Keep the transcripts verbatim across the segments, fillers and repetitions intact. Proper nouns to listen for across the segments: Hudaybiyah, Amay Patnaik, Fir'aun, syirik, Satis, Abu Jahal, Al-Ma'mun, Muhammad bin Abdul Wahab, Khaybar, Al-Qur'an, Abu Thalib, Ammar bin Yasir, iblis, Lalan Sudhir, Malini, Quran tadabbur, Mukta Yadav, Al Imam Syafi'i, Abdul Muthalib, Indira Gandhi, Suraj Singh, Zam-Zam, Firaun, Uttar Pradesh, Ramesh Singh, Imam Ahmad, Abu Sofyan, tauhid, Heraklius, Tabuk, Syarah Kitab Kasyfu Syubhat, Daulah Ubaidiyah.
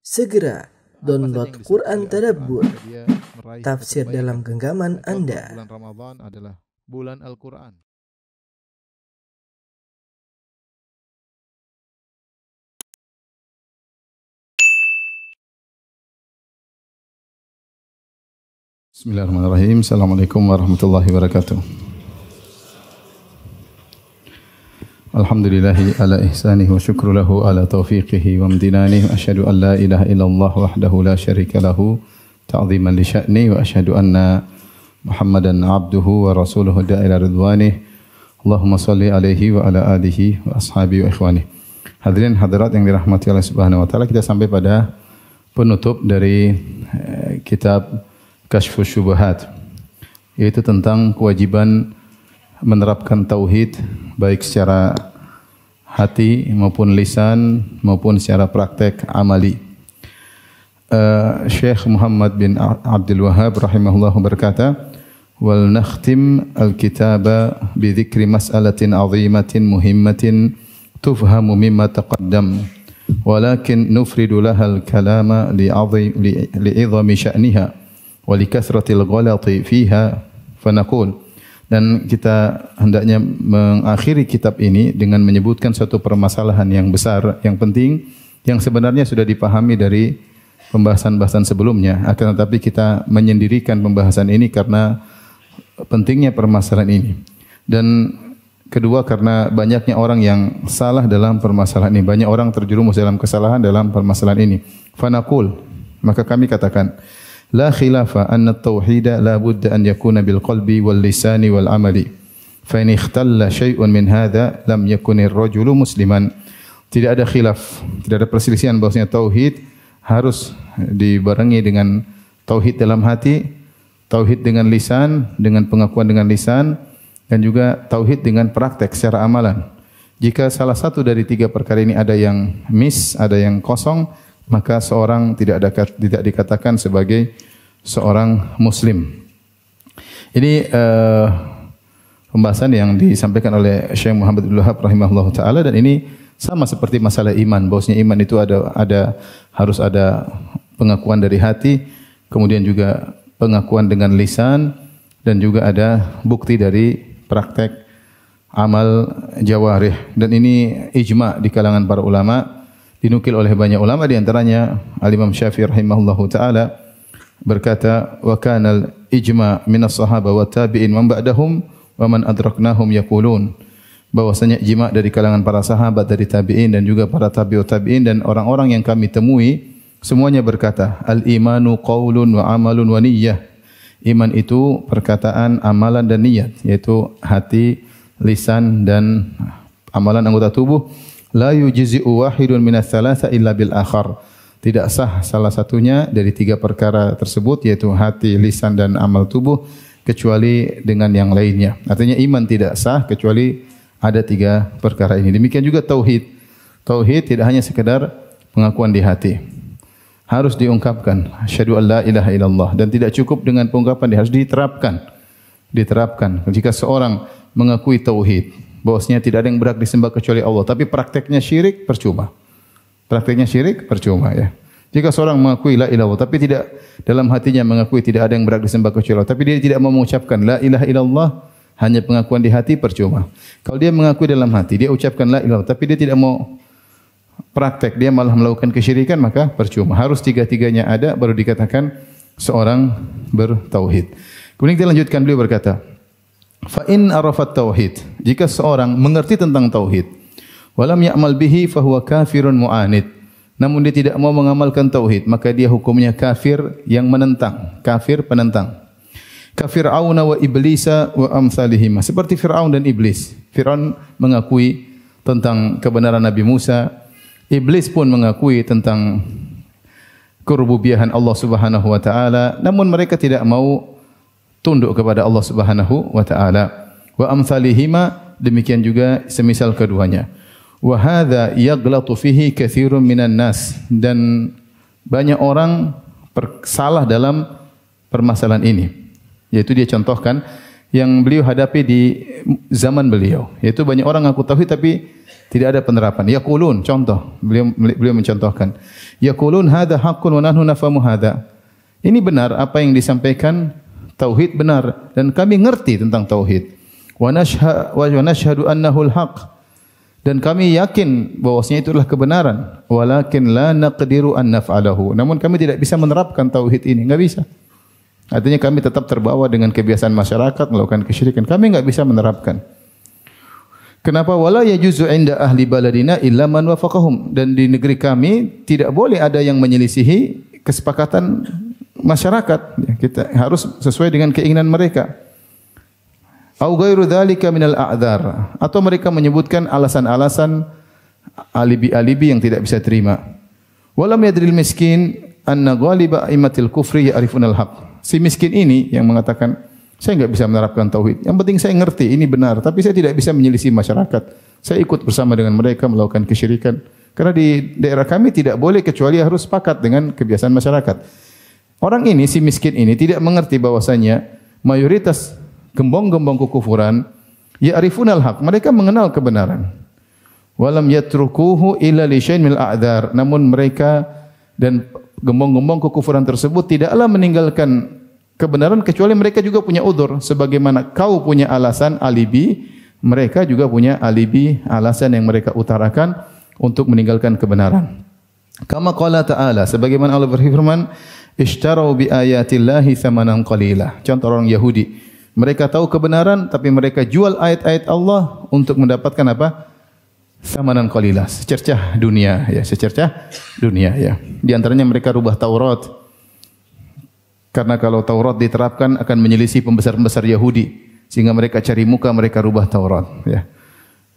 Segera download Quran Tadabbur, tafsir dalam genggaman Anda. Bulan Ramadan adalah bulan Al-Qur'an. Bismillahirrahmanirrahim. Assalamualaikum warahmatullahi wabarakatuh. Alhamdulillahi ala ihsanih wa syukru lahu ala taufiqihi wa amdinanih. Asyhadu an la ilaha illallah wahdahu la syarika lahu ta'ziman li sya'ni. Wa asyhadu anna Muhammadan abduhu wa rasuluhu da'ila ridwanih. Allahumma salli alaihi wa ala alihi wa ashabihi wa ikhwanih. Hadirin hadirat yang dirahmati Allah subhanahu wa ta'ala, kita sampai pada penutup dari eh, kitab Kasyfu Syubhat, yaitu tentang kewajiban menerapkan tauhid baik secara hati maupun lisan maupun secara praktek amali. Uh, Syekh Muhammad bin Abdul Wahab rahimahullah berkata, "Wal nakhtim al-kitaba bi dzikri mas'alatin 'azimatin muhimmatin tufhamu mimma taqaddam, walakin nufridu lahal kalama li'azim li'izami sya'niha." Walikathratil ghalati fiha fanaqul. Dan kita hendaknya mengakhiri kitab ini dengan menyebutkan suatu permasalahan yang besar, yang penting, yang sebenarnya sudah dipahami dari pembahasan-pembahasan sebelumnya. Akan tetapi kita menyendirikan pembahasan ini karena pentingnya permasalahan ini. Dan kedua, karena banyaknya orang yang salah dalam permasalahan ini. Banyak orang terjerumus dalam kesalahan dalam permasalahan ini. Fanaqul, maka kami katakan, la khilafa anna at-tauhida la budda an yakuna bil qalbi wal lisani wal amali, fa in ikhtalla syai'un min hadha lam yakunir rajulu musliman. Tidak ada khilaf, tidak ada perselisihan bahwasanya tauhid harus dibarengi dengan tauhid dalam hati, tauhid dengan lisan, dengan pengakuan dengan lisan, dan juga tauhid dengan praktek secara amalan. Jika salah satu dari tiga perkara ini ada yang miss, ada yang kosong, maka seorang tidak ada, tidak dikatakan sebagai seorang muslim. Ini uh, pembahasan yang disampaikan oleh Syekh Muhammad bin Abdul Wahab rahimahullahu taala, dan ini sama seperti masalah iman. Bahwasanya iman itu ada ada harus ada pengakuan dari hati, kemudian juga pengakuan dengan lisan, dan juga ada bukti dari praktek amal jawarih. Dan ini ijma di kalangan para ulama. Dinukil oleh banyak ulama, di antaranya Al Imam Syafi'i rahimahullahu taala berkata, wa kanal ijma' min as-sahabah wa tabi'in man ba'dahum wa man adraknahum yaqulun. Bahwasanya ijma' dari kalangan para sahabat, dari tabi'in, dan juga para tabi'ut tabi'in, dan orang-orang yang kami temui semuanya berkata, al-imanu qaulun wa amalun wa niyyah. Iman itu perkataan, amalan, dan niat, yaitu hati, lisan, dan amalan anggota tubuh. La yujzi'u wahidun minas thalatha illa bil akhar. Tidak sah salah satunya dari tiga perkara tersebut, yaitu hati, lisan, dan amal tubuh, kecuali dengan yang lainnya. Artinya iman tidak sah kecuali ada tiga perkara ini. Demikian juga tauhid. Tauhid tidak hanya sekedar pengakuan di hati, harus diungkapkan. Asyhadu an la ilaha illallah. Dan tidak cukup dengan pengungkapan, harus diterapkan. Diterapkan. Jika seorang mengakui tauhid, bahwasanya tidak ada yang berhak disembah kecuali Allah, tapi prakteknya syirik, percuma. Prakteknya syirik, percuma ya. Jika seorang mengakui la ilaha illallah, tapi tidak dalam hatinya mengakui tidak ada yang berhak disembah kecuali Allah, tapi dia tidak mau mengucapkan la ilaha illallah, hanya pengakuan di hati, percuma. Kalau dia mengakui dalam hati, dia ucapkan la ilaha, tapi dia tidak mau praktek, dia malah melakukan kesyirikan, maka percuma. Harus tiga-tiganya ada baru dikatakan seorang bertauhid. Kemudian kita lanjutkan, beliau berkata, fa in arafat tauhid, jika seorang mengerti tentang tauhid, walam ya'mal bihi fa huwa kafirun mu'anid, namun dia tidak mau mengamalkan tauhid, maka dia hukumnya kafir yang menentang, kafir penentang. Ka Fir'auna wa iblisa wa amsalihima, seperti Firaun dan iblis. Firaun mengakui tentang kebenaran Nabi Musa, iblis pun mengakui tentang kerububiahan Allah Subhanahu wa taala, namun mereka tidak mau tunduk kepada Allah Subhanahu wa taala. Wa amsalihima, demikian juga semisal keduanya. Wa hadza yaghlatu fihi katsirun minan nas, dan banyak orang salah dalam permasalahan ini. Yaitu dia contohkan yang beliau hadapi di zaman beliau, yaitu banyak orang ngaku tauhid tapi Tidak ada penerapan. Yaqulun, contoh. Beliau beliau mencontohkan. Yaqulun hadza haqqun wa nahnu nafhamu hadza. Ini benar apa yang disampaikan tauhid benar dan kami ngerti tentang tauhid. Wa nashha wa nashhadu annahu al-haq. Dan kami yakin bahwasanya itulah kebenaran. Walakin la naqdiru an naf'alahu. Namun kami tidak bisa menerapkan tauhid ini, enggak bisa. Artinya kami tetap terbawa dengan kebiasaan masyarakat melakukan kesyirikan. Kami enggak bisa menerapkan. Kenapa wala yajuzu 'inda ahli baladina illa man wafaqahum? Dan di negeri kami tidak boleh ada yang menyelisihi kesepakatan masyarakat. Kita harus sesuai dengan keinginan mereka. Au ghairu dzalika minal a'dzar. Atau mereka menyebutkan alasan-alasan alibi-alibi yang tidak bisa terima. Walam yadril miskin anna ghaliba aimatil kufri ya'rifunal haqq. Si miskin ini yang mengatakan saya enggak bisa menerapkan tauhid. Yang penting saya ngerti ini benar, tapi saya tidak bisa menyelisih masyarakat. Saya ikut bersama dengan mereka melakukan kesyirikan. Karena di daerah kami tidak boleh kecuali harus sepakat dengan kebiasaan masyarakat. Orang ini, si miskin ini tidak mengerti bahwasanya mayoritas gembong-gembong kekufuran ya'rifunal haq. Mereka mengenal kebenaran. Walam yatrukuhu illa li syai'in minal a'dzar. Namun mereka dan gembong-gembong kekufuran tersebut tidaklah meninggalkan kebenaran kecuali mereka juga punya udzur, sebagaimana kau punya alasan alibi, mereka juga punya alibi alasan yang mereka utarakan untuk meninggalkan kebenaran. Kama qala ta'ala, sebagaimana Allah berfirman, "Ishtarau bi ayatillahi tsamanan qalila." Contoh orang Yahudi, mereka tahu kebenaran tapi mereka jual ayat-ayat Allah untuk mendapatkan apa? Tsamanan qalila, secercah dunia ya, secercah dunia ya. Di antaranya mereka rubah Taurat. Karena kalau Taurat diterapkan akan menyelisih pembesar-pembesar Yahudi, sehingga mereka cari muka, mereka rubah Taurat. Ya.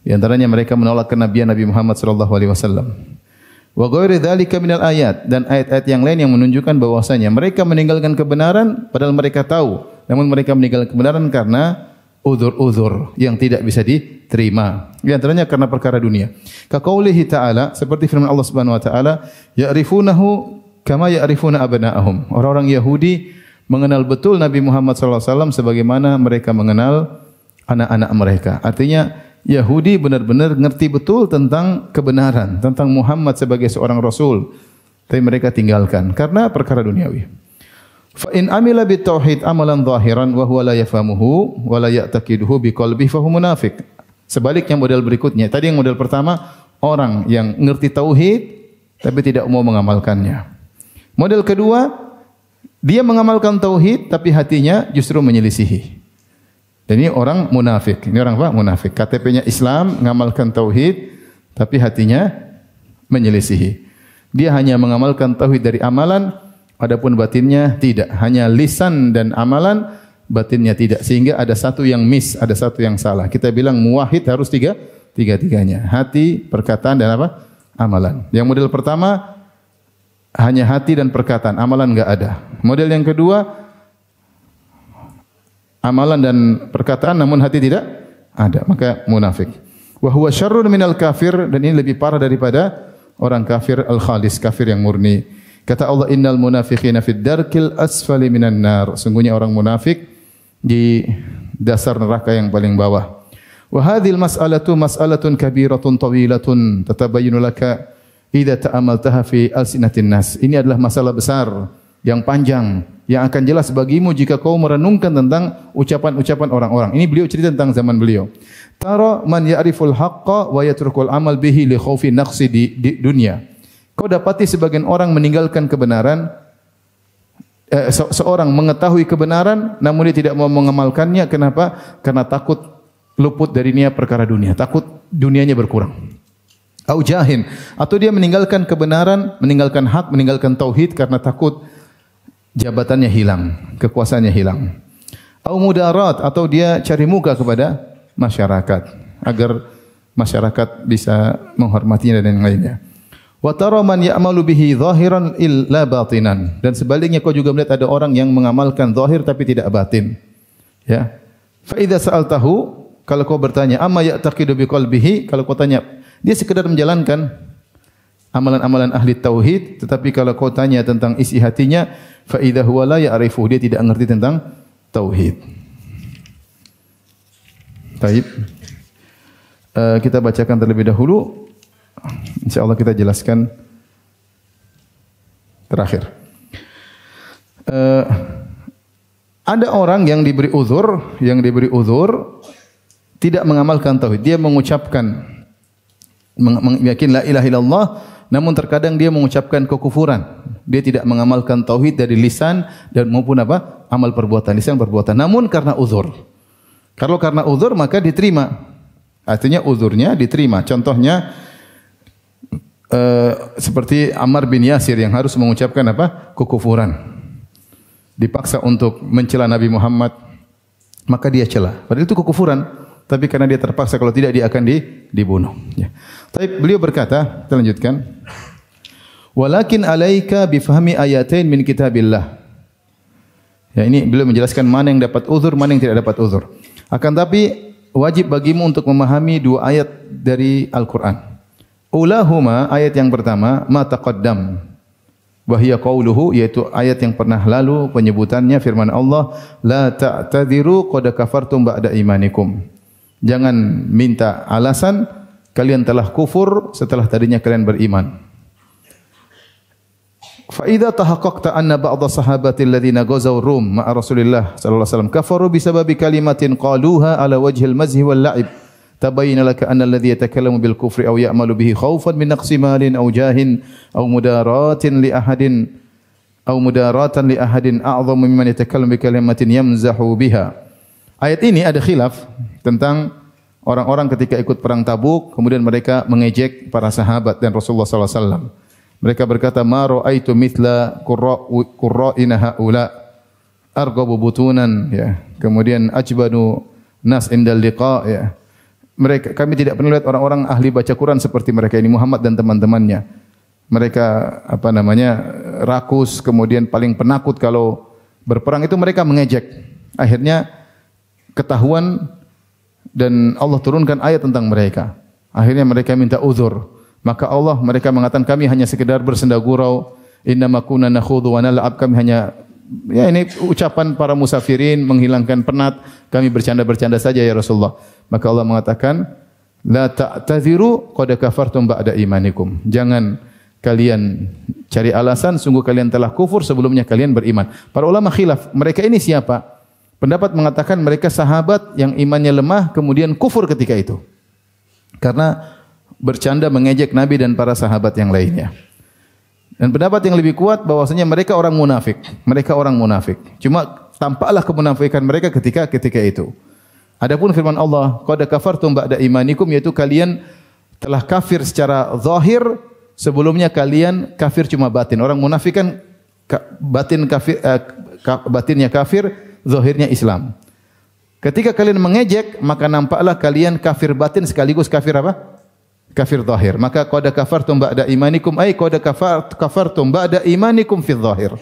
Di antaranya mereka menolak kenabian Nabi Muhammad shallallahu alaihi wasallam. Wa ghairi dzalika minal ayat, dan ayat-ayat yang lain yang menunjukkan bahwasanya mereka meninggalkan kebenaran padahal mereka tahu, namun mereka meninggalkan kebenaran karena uzur-uzur yang tidak bisa diterima. Di antaranya karena perkara dunia. Ka qaulihi ta'ala, seperti firman Allah Subhanahu wa taala, ya'rifunahu kama ya'rifuna abna'ahum. Orang-orang Yahudi mengenal betul Nabi Muhammad shallallahu alaihi wasallam sebagaimana mereka mengenal anak-anak mereka. Artinya Yahudi benar-benar ngerti betul tentang kebenaran, tentang Muhammad sebagai seorang Rasul. Tapi mereka tinggalkan karena perkara duniawi. Fa'in amila bitauhid amalan zahiran wa huwa la yafhamuhu wa la ya'taqiduhu biqalbihi fa huwa munafiq. Sebaliknya model berikutnya. Tadi yang model pertama, orang yang ngerti tauhid tapi tidak mau mengamalkannya. Model kedua, dia mengamalkan tauhid tapi hatinya justru menyelisihi. Dan ini orang munafik. Ini orang apa? Munafik. K T P-nya Islam, mengamalkan tauhid tapi hatinya menyelisihi. Dia hanya mengamalkan tauhid dari amalan, adapun batinnya tidak. Hanya lisan dan amalan, batinnya tidak. Sehingga ada satu yang miss, ada satu yang salah. Kita bilang muwahhid harus tiga, tiga-tiganya. Hati, perkataan dan apa? Amalan. Yang model pertama, hanya hati dan perkataan, amalan enggak ada. Model yang kedua, amalan dan perkataan namun hati tidak ada, maka munafik. Wa huwa syarrun minal kafir, dan ini lebih parah daripada orang kafir al-khalis, kafir yang murni. Kata Allah, innal munafiqina fid darkil asfali minan nar. Sungguhnya orang munafik di dasar neraka yang paling bawah. Wa hadhil mas'alatu mas'alatun kabiratun tawilatun tatabayyanu laka idza ta'amaltaha fi alsinatin nas. Ini adalah masalah besar yang panjang yang akan jelas bagimu jika kau merenungkan tentang ucapan-ucapan orang-orang. Ini beliau cerita tentang zaman beliau. Tara man ya'riful haqqa wa yatrukul amal bihi li khaufi naqsi di, di dunia. Kau dapati sebagian orang meninggalkan kebenaran, eh, se seorang mengetahui kebenaran namun dia tidak mau mengamalkannya. Kenapa? Karena takut luput dari nia perkara dunia, takut dunianya berkurang. Au jahin, atau dia meninggalkan kebenaran, meninggalkan hak, meninggalkan tauhid karena takut jabatannya hilang, kekuasaannya hilang. Au mudarat, atau dia cari muka kepada masyarakat agar masyarakat bisa menghormatinya dan yang lainnya. Wa tara man ya'malu bihi zahiran illa batinan, dan sebaliknya kau juga melihat ada orang yang mengamalkan zahir tapi tidak batin. Ya. Fa idza sa'altahu, kalau kau bertanya, amma ya'taqidu bi qalbihi, kalau kau tanya dia sekedar menjalankan amalan-amalan ahli tauhid, tetapi kalau kau tanya tentang isi hatinya, fa idza huwa la ya'rifu, dia tidak mengerti tentang tauhid. Baik. uh, kita bacakan terlebih dahulu. Insyaallah kita jelaskan terakhir. Uh, ada orang yang diberi uzur, yang diberi uzur tidak mengamalkan tauhid. Dia mengucapkan meyakini la ilaha illallah, namun terkadang dia mengucapkan kekufuran. Dia tidak mengamalkan tauhid dari lisan dan maupun apa? Amal perbuatan, lisan perbuatan. Namun karena uzur. Kalau karena uzur maka diterima. Artinya uzurnya diterima. Contohnya uh, seperti Ammar bin Yasir yang harus mengucapkan apa? Kekufuran. Dipaksa untuk mencela Nabi Muhammad, maka dia cela. Padahal itu kekufuran, tapi karena dia terpaksa, kalau tidak dia akan di, dibunuh. Ya. Tapi beliau berkata, kita lanjutkan. Walakin alaika bifahmi ayatain min kitabillah. Ya, ini beliau menjelaskan mana yang dapat uzur, mana yang tidak dapat uzur. Akan tapi wajib bagimu untuk memahami dua ayat dari Al-Qur'an. Ulahuma, ayat yang pertama, ma taqaddam. Wahia qauluhu, yaitu ayat yang pernah lalu penyebutannya firman Allah, la ta'tadiru qad kafartum ba'da imanikum. Jangan minta alasan, kalian telah kufur setelah tadinya kalian beriman. Fa idza tahaqqaqta anna ba'd sahabati alladziina ghazaw Rum ma'a Rasulillah sallallahu alaihi wasallam kafaru bisababi kalimatin qaluha ala wajhil mazhi wal la'ib tabayyana laka anna alladzi yatakallamu bil kufri aw ya'malu bihi khaufan min naqsi malin aw jahin aw mudaratin li ahadin aw mudaratan li ahadin a'dhamu mimman yatakallamu bi kalimatin yamzahu biha. Ayat ini ada khilaf tentang orang-orang ketika ikut perang Tabuk, kemudian mereka mengejek para sahabat dan Rasulullah sallallahu alaihi wasallam. Mereka berkata, "Ma ra'aitu mithla qurra'ina haula arghabu butunan," ya. Kemudian ajbanu nas indal liqa, ya. Mereka, kami tidak pernah lihat orang-orang ahli baca Quran seperti mereka ini, Muhammad dan teman-temannya. Mereka apa namanya? rakus, kemudian paling penakut kalau berperang, itu mereka mengejek. Akhirnya ketahuan dan Allah turunkan ayat tentang mereka. Akhirnya mereka minta uzur. Maka Allah, mereka mengatakan, kami hanya sekedar bersenda gurau. Innama kunna nakhudhu wa nal'ab, kami hanya, ya ini ucapan para musafirin menghilangkan penat. Kami bercanda-bercanda saja ya Rasulullah. Maka Allah mengatakan, la ta'tadziru qad kafartum ba'da imanikum. Jangan kalian cari alasan, sungguh kalian telah kufur sebelumnya kalian beriman. Para ulama khilaf, mereka ini siapa? Pendapat mengatakan mereka sahabat yang imannya lemah kemudian kufur ketika itu. Karena bercanda mengejek Nabi dan para sahabat yang lainnya. Dan pendapat yang lebih kuat bahwasanya mereka orang munafik. Mereka orang munafik. Cuma tampaklah kemunafikan mereka ketika ketika itu. Adapun firman Allah, qad kafartum ba'da imanikum, yaitu kalian telah kafir secara zahir sebelumnya kalian kafir cuma batin. Orang munafik kan batin kafir, eh, batinnya kafir, zahirnya Islam. Ketika kalian mengejek, maka nampaklah kalian kafir batin sekaligus kafir apa? Kafir zahir. Maka qad kafartum ba'da imanikum ay qad kafartum ba'da imanikum fi zahir.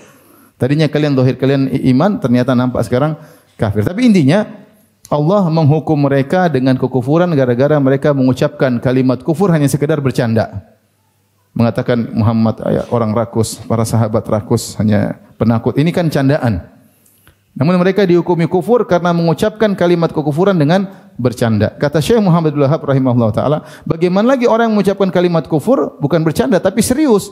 Tadinya kalian zahir kalian iman, ternyata nampak sekarang kafir. Tapi intinya Allah menghukum mereka dengan kekufuran gara-gara mereka mengucapkan kalimat kufur hanya sekedar bercanda. Mengatakan Muhammad orang rakus, para sahabat rakus, hanya penakut. Ini kan candaan. Namun mereka dihukumi kufur karena mengucapkan kalimat kekufuran dengan bercanda. Kata Syekh Muhammad bin Abdul Wahab rahimahullah ta'ala, bagaimana lagi orang yang mengucapkan kalimat kufur bukan bercanda tapi serius.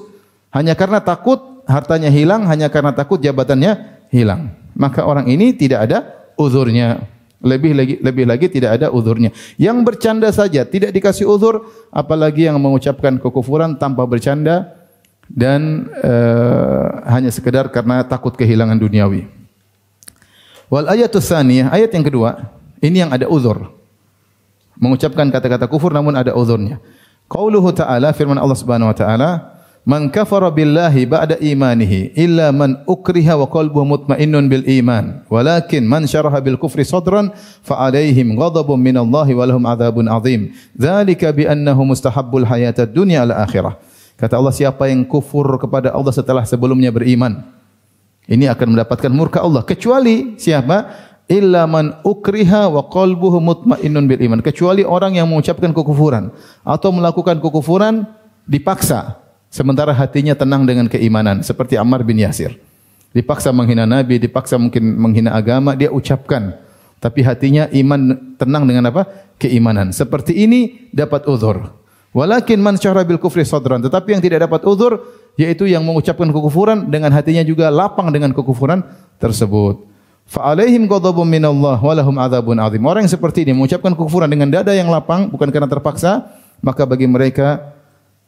Hanya karena takut hartanya hilang, hanya karena takut jabatannya hilang. Maka orang ini tidak ada uzurnya. Lebih lagi, lebih lagi tidak ada uzurnya. Yang bercanda saja tidak dikasih uzur, apalagi yang mengucapkan kekufuran tanpa bercanda dan uh, hanya sekedar karena takut kehilangan duniawi. Wal ayatus tsaniyah, ayat yang kedua, ini yang ada uzur. Mengucapkan kata-kata kufur namun ada uzurnya. Qauluhu ta'ala, firman Allah Subhanahu wa ta'ala, "Man kafara billahi ba'da imanihi illa man ukriha wa qalbuhu mutma'innun bil iman, walakin man syaraha bil kufri sadran fa 'alaihim ghadabun minallahi wa lahum 'adzabun 'adzim. Dzalika bi annahu mustahabbul hayatad dunya al akhirah." Kata Allah, siapa yang kufur kepada Allah setelah sebelumnya beriman, ini akan mendapatkan murka Allah. Kecuali siapa? Illa man ukriha wa qalbuhu mutma'innun bil iman. Kecuali orang yang mengucapkan kekufuran atau melakukan kekufuran dipaksa, sementara hatinya tenang dengan keimanan. Seperti Ammar bin Yasir. Dipaksa menghina Nabi, dipaksa mungkin menghina agama, dia ucapkan. Tapi hatinya iman tenang dengan apa? Keimanan. Seperti ini dapat uzur. Walakin man syahra bil kufri sadran. Tetapi yang tidak dapat uzur, yaitu yang mengucapkan kekufuran dengan hatinya juga lapang dengan kekufuran tersebut. Fa alaihim ghadabun minallah wa lahum adzabun adzim. Orang yang seperti ini mengucapkan kekufuran dengan dada yang lapang bukan karena terpaksa, maka bagi mereka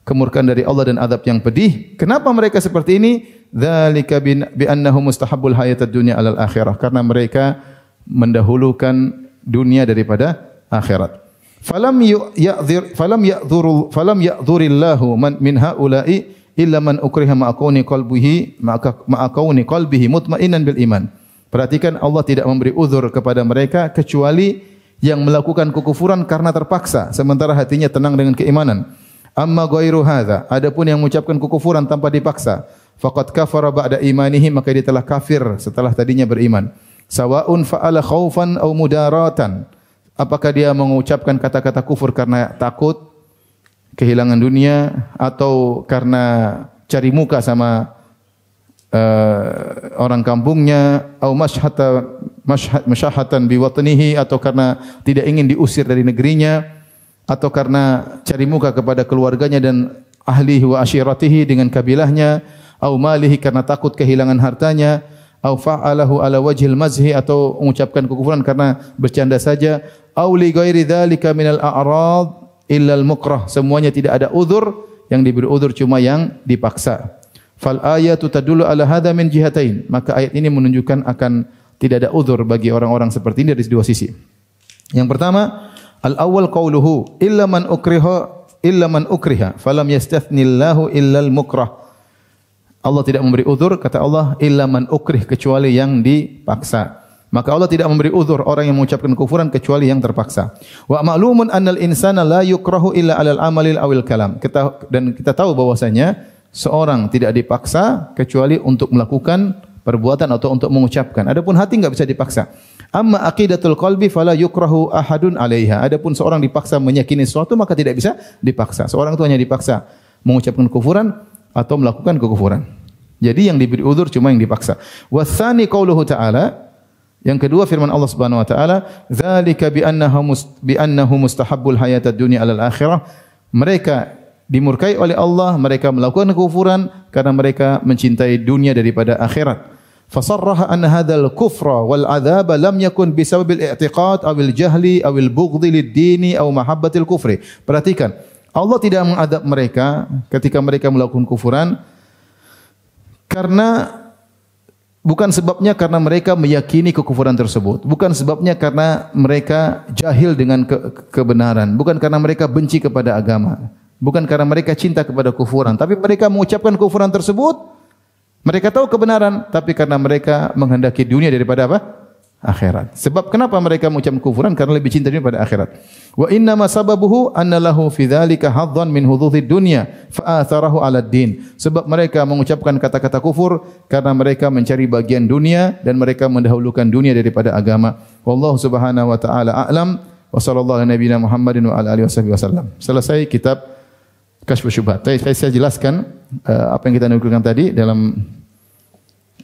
kemurkaan dari Allah dan azab yang pedih. Kenapa mereka seperti ini? Dzalika bi annahum mustahabbul hayatad dunya alal akhirah. Karena mereka mendahulukan dunia daripada akhirat. Falam ya'dzir falam ya'dzuru falam ya'dzurillahu man min haula'i illa man ukriha ma'akuni qalbihi ma'akuni qalbihi mutmainan bil iman. Perhatikan, Allah tidak memberi uzur kepada mereka kecuali yang melakukan kekufuran karena terpaksa sementara hatinya tenang dengan keimanan. Amma ghairu hadza, adapun yang mengucapkan kekufuran tanpa dipaksa, faqad kafara ba'da imanihi, maka dia telah kafir setelah tadinya beriman. Sawa'un fa'ala khaufan aw mudaratan. Apakah dia mengucapkan kata-kata kufur karena takut kehilangan dunia atau karena cari muka sama uh, orang kampungnya, au mashhata mashhat mashahatan bi watnihi, atau karena tidak ingin diusir dari negerinya, atau karena cari muka kepada keluarganya dan ahlihi wa ashiratihi, dengan kabilahnya, au malihi, karena takut kehilangan hartanya, au fa'alahu ala wajhil mazhi, atau mengucapkan kekufuran karena bercanda saja, au li ghairi dzalika minal a'rad illal mukrah. Semuanya tidak ada uzur, yang diberi uzur cuma yang dipaksa. Fal ayatu tadullu ala hadza min jihatain, maka ayat ini menunjukkan akan tidak ada uzur bagi orang-orang seperti ini dari dua sisi. Yang pertama, al awal qauluhu illa man ukriha illa man ukriha falam yastathnillahu illal mukrah. Allah tidak memberi uzur, kata Allah, illa man ukrih, kecuali yang dipaksa. Maka Allah tidak memberi uzur orang yang mengucapkan kekufuran kecuali yang terpaksa. Wa ma'lumun annal insana la yukrahu illa 'alal amalil awil kalam. Kita dan kita tahu bahwasanya seorang tidak dipaksa kecuali untuk melakukan perbuatan atau untuk mengucapkan. Adapun hati enggak bisa dipaksa. Amma aqidatul qalbi fala yukrahu ahadun 'alaiha. Adapun seorang dipaksa meyakini sesuatu, maka tidak bisa dipaksa. Seorang itu hanya dipaksa mengucapkan kekufuran atau melakukan kekufuran. Jadi yang diberi uzur cuma yang dipaksa. Wasani qauluhu ta'ala, yang kedua firman Allah Subhanahu wa taala, "Dzalika bi annahum bi annahum mustahabbul hayatad dunya 'alal akhirah." Mereka dimurkai oleh Allah, mereka melakukan kekufuran karena mereka mencintai dunia daripada akhirat. Fasarraha anna hadzal kufra wal 'adzaba lam yakun bisababil i'tiqad aw al jahli aw al bughdhi lid-dini aw mahabbatil kufri. Perhatikan, Allah tidak mengadab mereka ketika mereka melakukan kekufuran karena bukan sebabnya karena mereka meyakini kekufuran tersebut. Bukan sebabnya karena mereka jahil dengan ke kebenaran. Bukan karena mereka benci kepada agama. Bukan karena mereka cinta kepada kekufuran. Tapi mereka mengucapkan kekufuran tersebut. Mereka tahu kebenaran. Tapi karena mereka menghendaki dunia daripada apa? Akhirat. Sebab kenapa mereka mengucapkan kekufuran? Karena lebih cinta dunia daripada akhirat. Wa innama sababuhu anna lahu fi dzalika hadzan min hududid dunya fa atharahu 'ala ad-din. Sebab mereka mengucapkan kata-kata kufur karena mereka mencari bagian dunia dan mereka mendahulukan dunia daripada agama. Wallahu subhanahu wa ta'ala a'lam wa sallallahu ala nabiyina Muhammadin wa ala alihi washabihi wasallam. Selesai kitab Kasyfu Syubhat. Saya, saya jelaskan uh, apa yang kita nukilkan tadi dalam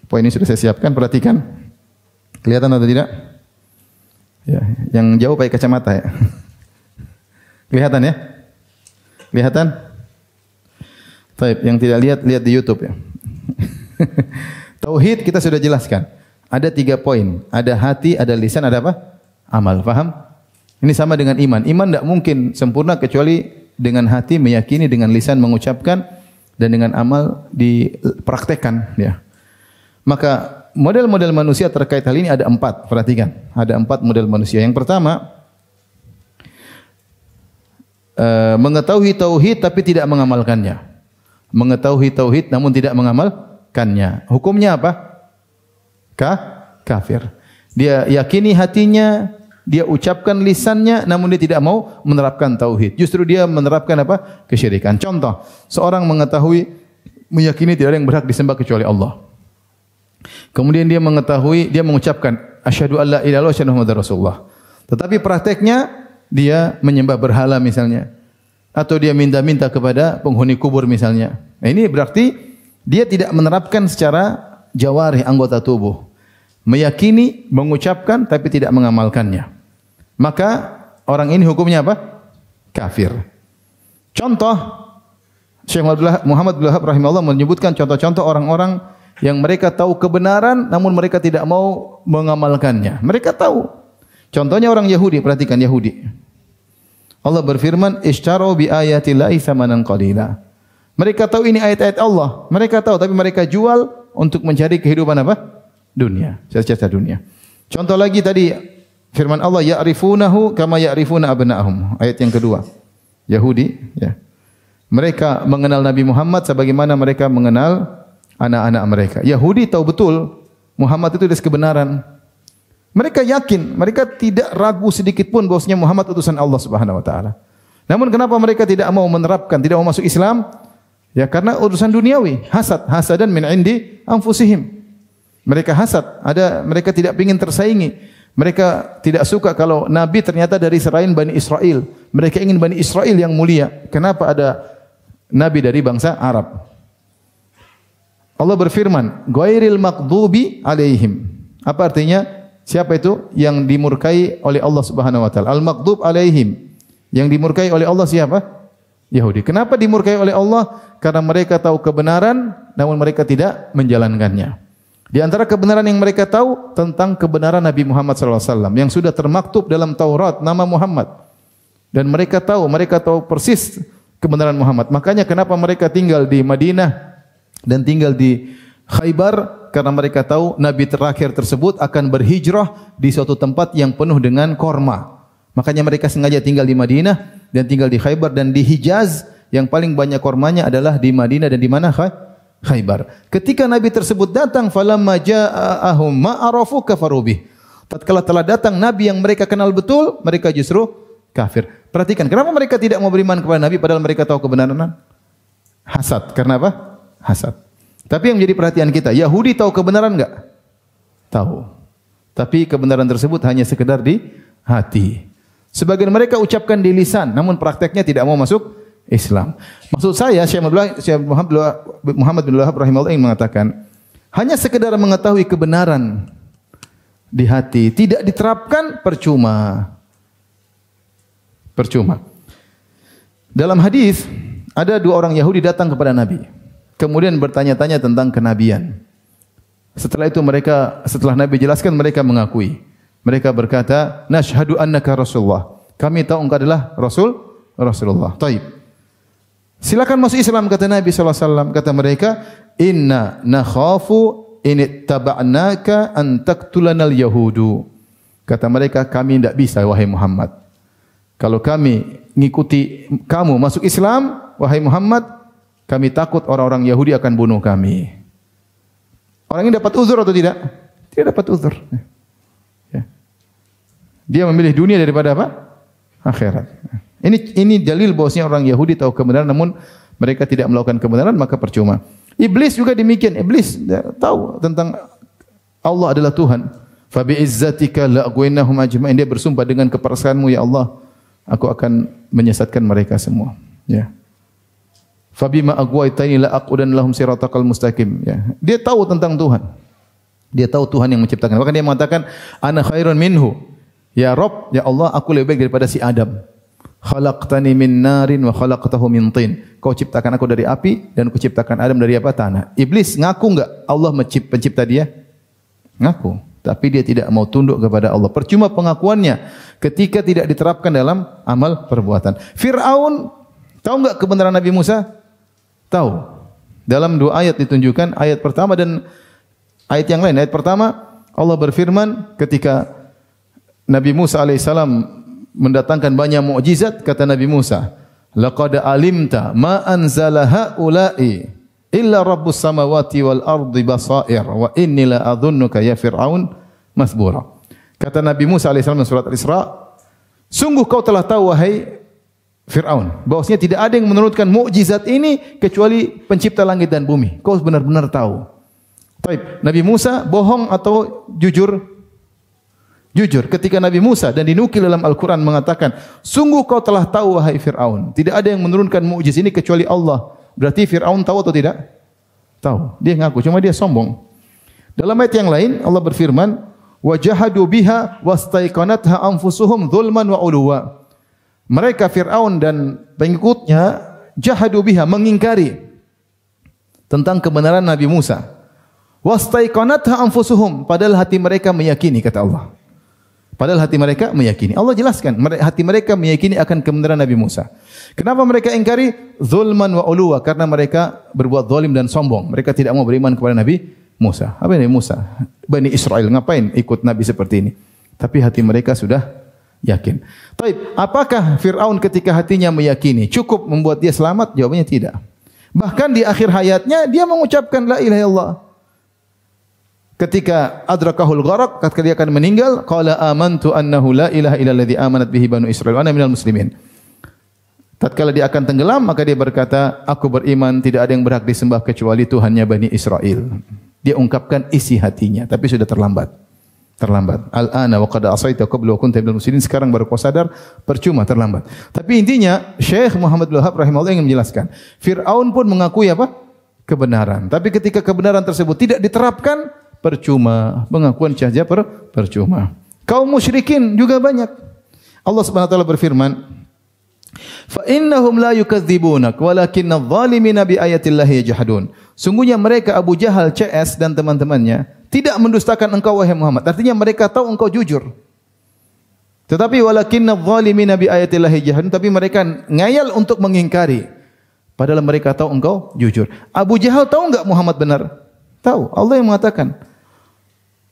poin ini sudah saya siapkan. Perhatikan. Kelihatan atau tidak? Ya, yang jauh pakai kacamata ya. Kelihatan ya? Kelihatan? Baik, yang tidak lihat, lihat di YouTube ya. Tauhid kita sudah jelaskan. Ada tiga poin. Ada hati, ada lisan, ada apa? Amal. Faham? Ini sama dengan iman. Iman tidak mungkin sempurna kecuali dengan hati meyakini, dengan lisan mengucapkan, dan dengan amal dipraktekkan. Ya. Maka model-model manusia terkait hal ini ada empat. Perhatikan. Ada empat model manusia. Yang pertama, Uh, mengetahui tauhid tapi tidak mengamalkannya. Mengetahui tauhid namun tidak mengamalkannya. Hukumnya apa? Kah? Kafir. Dia yakini hatinya, dia ucapkan lisannya, namun dia tidak mau menerapkan tauhid. Justru dia menerapkan apa? Kesyirikan. Contoh, seorang mengetahui, meyakini tidak ada yang berhak disembah kecuali Allah. Kemudian dia mengetahui, dia mengucapkan asyhadu alla ilaha illallah wa asyhadu anna muhammadar rasulullah. Tetapi prakteknya dia menyembah berhala misalnya, atau dia minta-minta kepada penghuni kubur misalnya. Nah, ini berarti dia tidak menerapkan secara jawari anggota tubuh. meyakini, mengucapkan tapi tidak mengamalkannya. Maka orang ini hukumnya apa? Kafir. Contoh, Syekh Muhammad bin Abdul Wahab rahimahullah menyebutkan contoh-contoh orang-orang yang mereka tahu kebenaran namun mereka tidak mau mengamalkannya. Mereka tahu. Contohnya orang Yahudi, perhatikan Yahudi. Allah berfirman, "Ishtaraw bi ayati llahi tsamanan qalila." Mereka tahu ini ayat-ayat Allah, mereka tahu tapi mereka jual untuk mencari kehidupan apa? Dunia, cita-cita dunia. Contoh lagi tadi firman Allah, "Ya'rifunahu kama ya'rifuna abna'ahum." Ayat yang kedua. Yahudi, ya. Mereka mengenal Nabi Muhammad sebagaimana mereka mengenal anak-anak mereka. Yahudi tahu betul Muhammad itu dari kebenaran. Mereka yakin, mereka tidak ragu sedikit pun bahwasanya Muhammad utusan Allah Subhanahu wa taala. Namun kenapa mereka tidak mau menerapkan, tidak mau masuk Islam? Ya karena urusan duniawi, hasad, hasadan min indi anfusihim. Mereka hasad, ada mereka tidak ingin tersaingi. Mereka tidak suka kalau Nabi ternyata dari selain Bani Israel. Mereka ingin Bani Israel yang mulia. Kenapa ada Nabi dari bangsa Arab? Allah berfirman, "Ghairil maghdubi alaihim." Apa artinya? Siapa itu yang dimurkai oleh Allah Subhanahu wa taala? Al-maghdub alaihim. Yang dimurkai oleh Allah siapa? Yahudi. Kenapa dimurkai oleh Allah? Karena mereka tahu kebenaran namun mereka tidak menjalankannya. Di antara kebenaran yang mereka tahu tentang kebenaran Nabi Muhammad sallallahu alaihi wasallam yang sudah termaktub dalam Taurat nama Muhammad. Dan mereka tahu, mereka tahu persis kebenaran Muhammad. Makanya kenapa mereka tinggal di Madinah dan tinggal di Khaybar, karena mereka tahu Nabi terakhir tersebut akan berhijrah di suatu tempat yang penuh dengan korma. Makanya mereka sengaja tinggal di Madinah dan tinggal di Khaybar dan di Hijaz yang paling banyak kormanya adalah di Madinah dan di mana Khaybar. Ketika Nabi tersebut datang, falamma ja'ahum ma'arafu kafaru bih. Tatkala telah datang Nabi yang mereka kenal betul, mereka justru kafir. Perhatikan, kenapa mereka tidak mau beriman kepada Nabi padahal mereka tahu kebenaran? Hasad. Karena apa? Hasad. Tapi yang menjadi perhatian kita, Yahudi tahu kebenaran enggak? Tahu. Tapi kebenaran tersebut hanya sekedar di hati. Sebagian mereka ucapkan di lisan, namun prakteknya tidak mau masuk Islam. Maksud saya, Syekh Muhammad bin Abdul Wahab rahimahullah ingin mengatakan, hanya sekedar mengetahui kebenaran di hati, tidak diterapkan, percuma. Percuma. Dalam hadis, ada dua orang Yahudi datang kepada Nabi. Kemudian bertanya-tanya tentang kenabian. Setelah itu mereka, setelah Nabi jelaskan, mereka mengakui. Mereka berkata, "Nashhadu annaka Rasulullah." Kami tahu engkau adalah Rasul Rasulullah. Taib. Silakan masuk Islam, kata Nabi sallallahu alaihi wasallam. Kata mereka, "Inna nakhafu in ittaba'naka an taqtulanal yahudu." Kata mereka, kami tidak bisa wahai Muhammad. Kalau kami ngikuti kamu masuk Islam, wahai Muhammad, kami takut orang-orang Yahudi akan bunuh kami. Orang ini dapat uzur atau tidak? Tidak dapat uzur. Ya. Dia memilih dunia daripada apa? Akhirat. Ini ini dalil bahwasanya orang Yahudi tahu kebenaran namun mereka tidak melakukan kebenaran, maka percuma. Iblis juga demikian. Iblis ya, tahu tentang Allah adalah Tuhan. Fa bi'izzatika la'ghwinahum ajma'in. Dia bersumpah dengan keperkasaanmu ya Allah, aku akan menyesatkan mereka semua. Ya. Fabima aghwaytani la aqudan lahum siratal mustaqim, ya. Dia tahu tentang Tuhan. Dia tahu Tuhan yang menciptakan. Bahkan dia mengatakan ana khairun minhu. Ya Rabb, ya Allah, aku lebih baik daripada si Adam. Khalaqtani min narin wa khalaqtahu min tin. Kau ciptakan aku dari api dan aku ciptakan Adam dari apa? Tanah. Iblis ngaku enggak Allah mencipta dia? Ngaku, tapi dia tidak mau tunduk kepada Allah. Percuma pengakuannya ketika tidak diterapkan dalam amal perbuatan. Firaun tahu enggak kebenaran Nabi Musa? Tahu. Dalam dua ayat ditunjukkan, ayat pertama dan ayat yang lain. Ayat pertama Allah berfirman ketika Nabi Musa alaihissalam mendatangkan banyak mukjizat, kata Nabi Musa, "Laqad alimta ma anzala haula'i illa rabbus samawati wal ardi basair wa inni la adhunnuka ya Fir'aun mathbura." Kata Nabi Musa alaihissalam dalam surat Al-Isra, "Sungguh kau telah tahu wahai Fir'aun, bahwasanya tidak ada yang menurunkan mukjizat ini kecuali pencipta langit dan bumi. Kau benar-benar tahu." Taib. Nabi Musa bohong atau jujur? Jujur. Ketika Nabi Musa dan dinukil dalam Al-Qur'an mengatakan, "Sungguh kau telah tahu wahai Fir'aun, tidak ada yang menurunkan mukjizat ini kecuali Allah." Berarti Fir'aun tahu atau tidak? Tahu. Dia ngaku, cuma dia sombong. Dalam ayat yang lain Allah berfirman, "Wa jahadu biha wastaiqanatha anfusuhum zulman wa uluwa." Mereka Firaun dan pengikutnya jahadu biha, mengingkari tentang kebenaran Nabi Musa. Wastaiqanatha anfusuhum, padahal hati mereka meyakini, kata Allah. Padahal hati mereka meyakini. Allah jelaskan, hati mereka meyakini akan kebenaran Nabi Musa. Kenapa mereka ingkari? Zulman wa uluwa, karena mereka berbuat zalim dan sombong. Mereka tidak mau beriman kepada Nabi Musa. Apa ini Musa? Bani Israel, ngapain ikut Nabi seperti ini? Tapi hati mereka sudah yakin. Taib, apakah Firaun ketika hatinya meyakini cukup membuat dia selamat? Jawabannya tidak. Bahkan di akhir hayatnya dia mengucapkan la ilaha illallah. Ketika adrakahul gharaq, ketika dia akan meninggal, qala amantu annahu la ilaha illalladzi amanat bihi banu Israil wa ana minal muslimin. Tatkala dia akan tenggelam, maka dia berkata, aku beriman tidak ada yang berhak disembah kecuali Tuhannya Bani Israil. Dia ungkapkan isi hatinya, tapi sudah terlambat. Terlambat. Al-ana wa qad asaita qabla wa kunta minal muslimin. Sekarang baru kau sadar, percuma, terlambat. Tapi intinya Syekh Muhammad bin Abdul Wahab rahimahullah ingin menjelaskan, Firaun pun mengakui apa? Kebenaran. Tapi ketika kebenaran tersebut tidak diterapkan, percuma, pengakuan saja per, percuma. Kaum musyrikin juga banyak. Allah Subhanahu wa taala berfirman, "Fa innahum la yukadzibunak walakinnadh dhalimina bi ayatillahi yajhadun." Sungguhnya mereka Abu Jahal, C S dan teman-temannya tidak mendustakan engkau wahai Muhammad. Artinya mereka tahu engkau jujur. Tetapi walakinnadh dhalimina bi ayatillahi yajhadun, tapi mereka ngayal untuk mengingkari. Padahal mereka tahu engkau jujur. Abu Jahal tahu enggak Muhammad benar? Tahu. Allah yang mengatakan,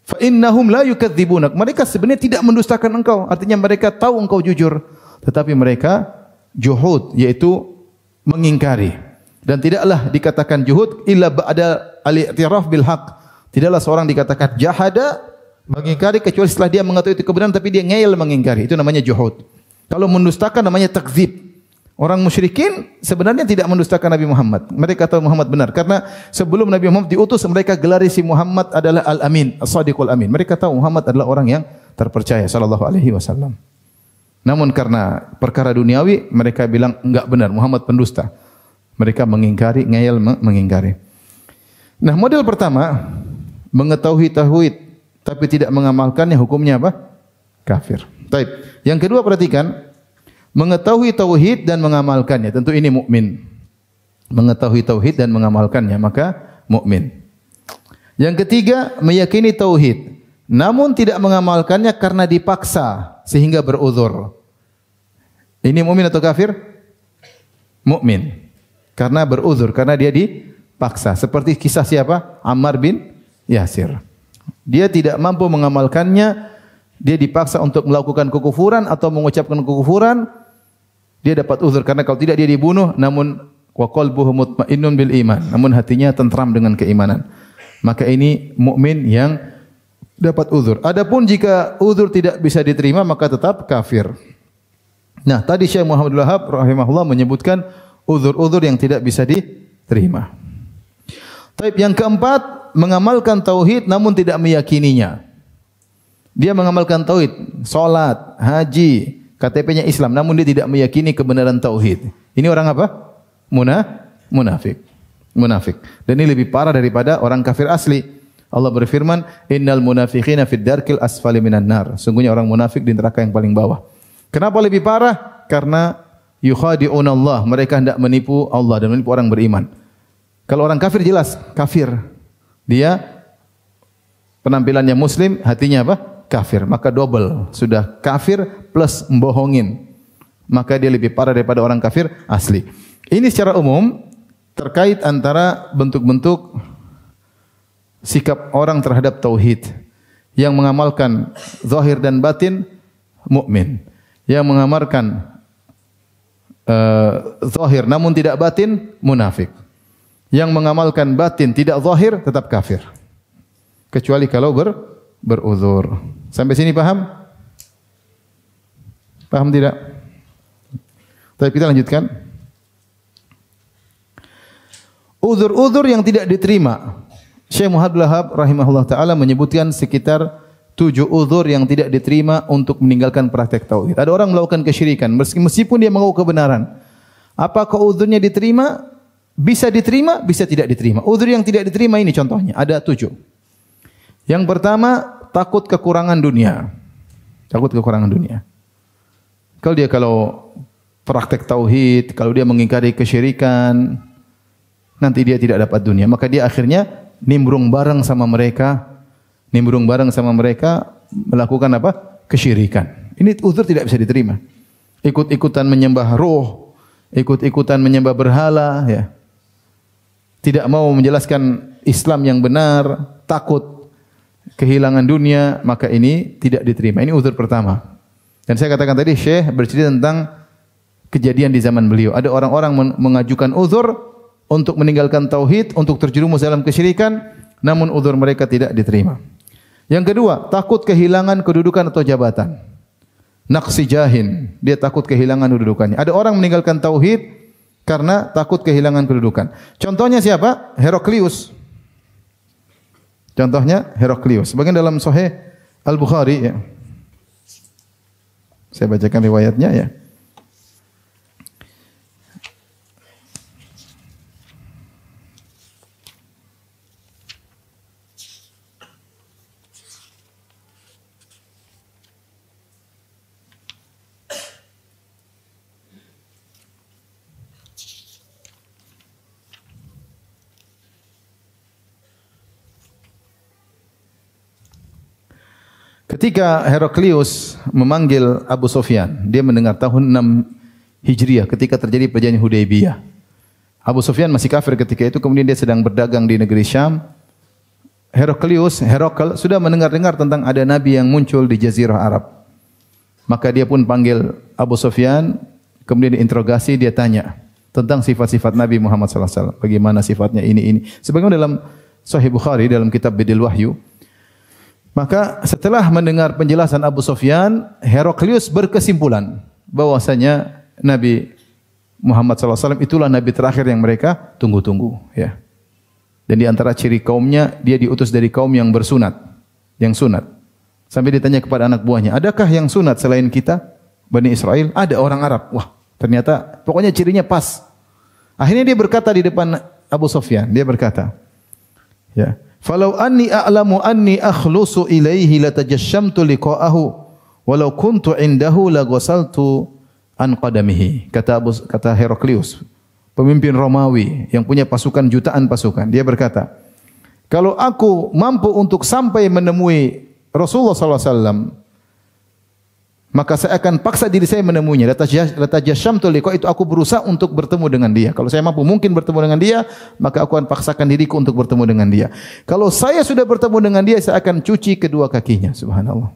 fa innahum la yukadzibunak, mereka sebenarnya tidak mendustakan engkau, artinya mereka tahu engkau jujur, tetapi mereka juhud, yaitu mengingkari. Dan tidaklah dikatakan juhud illa ba'da al-i'tiraf bil haq, tidaklah seorang dikatakan jahada mengingkari kecuali setelah dia mengetahui itu kebenaran tapi dia ngeyel mengingkari, itu namanya juhud. Kalau mendustakan namanya takdzib. Orang musyrikin sebenarnya tidak mendustakan Nabi Muhammad. Mereka tahu Muhammad benar. Karena sebelum Nabi Muhammad diutus, mereka gelari si Muhammad adalah Al-Amin, As-Sadiqul Amin. Mereka tahu Muhammad adalah orang yang terpercaya sallallahu alaihi wasallam. Namun karena perkara duniawi, mereka bilang enggak benar, Muhammad pendusta. Mereka mengingkari, ngayal mengingkari. Nah, model pertama, mengetahui tauhid tapi tidak mengamalkannya, hukumnya apa? Kafir. Baik. Yang kedua, perhatikan, mengetahui tauhid dan mengamalkannya, tentu ini mukmin. Mengetahui tauhid dan mengamalkannya, maka mukmin. Yang ketiga, meyakini tauhid namun tidak mengamalkannya karena dipaksa sehingga beruzur. Ini mukmin atau kafir? Mukmin. Karena beruzur, karena dia dipaksa. Seperti kisah siapa? Ammar bin Yasir. Dia tidak mampu mengamalkannya, dia dipaksa untuk melakukan kekufuran atau mengucapkan kekufuran. Dia dapat uzur karena kalau tidak dia dibunuh, namun wa qalbuhu mutmainnun bil iman, namun hatinya tentram dengan keimanan. Maka ini mukmin yang dapat uzur. Adapun jika uzur tidak bisa diterima maka tetap kafir. Nah, tadi Syekh Muhammad bin Abdul Wahab rahimahullah menyebutkan uzur-uzur yang tidak bisa diterima. Taib, yang keempat, mengamalkan tauhid namun tidak meyakininya. Dia mengamalkan tauhid, salat, haji, K T P-nya Islam, namun dia tidak meyakini kebenaran tauhid. Ini orang apa? Muna, munafik. Munafik. Dan ini lebih parah daripada orang kafir asli. Allah berfirman, "Innal munafiqina fid darkil asfali minan nar." Sungguhnya orang munafik di neraka yang paling bawah. Kenapa lebih parah? Karena yukhadi'una Allah, mereka hendak menipu Allah dan menipu orang beriman. Kalau orang kafir jelas kafir. Dia penampilannya muslim, hatinya apa? Kafir, maka double, sudah kafir plus membohongin, maka dia lebih parah daripada orang kafir asli. Ini secara umum terkait antara bentuk-bentuk sikap orang terhadap tauhid. Yang mengamalkan zahir dan batin mukmin, yang mengamalkan uh, zahir namun tidak batin munafik, yang mengamalkan batin tidak zahir tetap kafir kecuali kalau ber beruzur. Sampai sini paham? Paham tidak? Tapi kita lanjutkan. Uzur-uzur yang tidak diterima. Syekh Muhammad bin Abdul Wahab rahimahullah taala menyebutkan sekitar tujuh uzur yang tidak diterima untuk meninggalkan praktek tauhid. Ada orang melakukan kesyirikan meskipun dia mengaku kebenaran. Apakah uzurnya diterima? Bisa diterima, bisa tidak diterima. Uzur yang tidak diterima ini contohnya ada tujuh. Yang pertama, takut kekurangan dunia. Takut kekurangan dunia. Kalau dia kalau praktek tauhid, kalau dia mengingkari kesyirikan, nanti dia tidak dapat dunia. Maka dia akhirnya nimbrung bareng sama mereka, nimbrung bareng sama mereka melakukan apa? Kesyirikan. Ini uzur tidak bisa diterima. Ikut-ikutan menyembah roh, ikut-ikutan menyembah berhala, ya. Tidak mau menjelaskan Islam yang benar, takut kehilangan dunia, maka ini tidak diterima. Ini uzur pertama. Dan saya katakan tadi, Syekh bercerita tentang kejadian di zaman beliau. Ada orang-orang mengajukan uzur untuk meninggalkan tauhid, untuk terjerumus dalam kesyirikan, namun uzur mereka tidak diterima. Yang kedua, takut kehilangan kedudukan atau jabatan. Naqsi jahin, dia takut kehilangan kedudukannya. Ada orang meninggalkan tauhid karena takut kehilangan kedudukan. Contohnya siapa? Heraklius. Contohnya Heraklius. Bagian dalam Sahih Al-Bukhari, ya. Saya bacakan riwayatnya, ya. Ketika Heraklius memanggil Abu Sofyan, dia mendengar tahun enam Hijriah ketika terjadi perjanjian Hudaybiyah. Abu Sofyan masih kafir ketika itu, kemudian dia sedang berdagang di negeri Syam. Heraklius, Herakl sudah mendengar-dengar tentang ada nabi yang muncul di jazirah Arab. Maka dia pun panggil Abu Sofyan, kemudian diinterogasi, dia tanya tentang sifat-sifat Nabi Muhammad sallallahu alaihi wasallam. Bagaimana sifatnya ini ini. Sebagaimana dalam Sahih Bukhari dalam kitab Bidil Wahyu. Maka setelah mendengar penjelasan Abu Sofyan, Heraklius berkesimpulan bahwasanya Nabi Muhammad shallallahu alaihi wasallam itulah Nabi terakhir yang mereka tunggu-tunggu. Ya. Dan di antara ciri kaumnya, dia diutus dari kaum yang bersunat, yang sunat. Sampai ditanya kepada anak buahnya, adakah yang sunat selain kita, Bani Israel? Ada orang Arab. Wah, ternyata pokoknya cirinya pas. Akhirnya dia berkata di depan Abu Sofyan, dia berkata, ya. Falau anni a'lamu anni akhlusu ilaihi latajashamtu liqa'ahu walau kuntu indahu la ghasaltu an qadamihi. Kata Abu, kata Heraklius, pemimpin Romawi yang punya pasukan jutaan pasukan, dia berkata, kalau aku mampu untuk sampai menemui Rasulullah sallallahu alaihi wasallam, maka saya akan paksa diri saya menemuinya. Latajashamtu liqa'ahu, itu aku berusaha untuk bertemu dengan dia. Kalau saya mampu mungkin bertemu dengan dia, maka aku akan paksakan diriku untuk bertemu dengan dia. Kalau saya sudah bertemu dengan dia, saya akan cuci kedua kakinya. Subhanallah.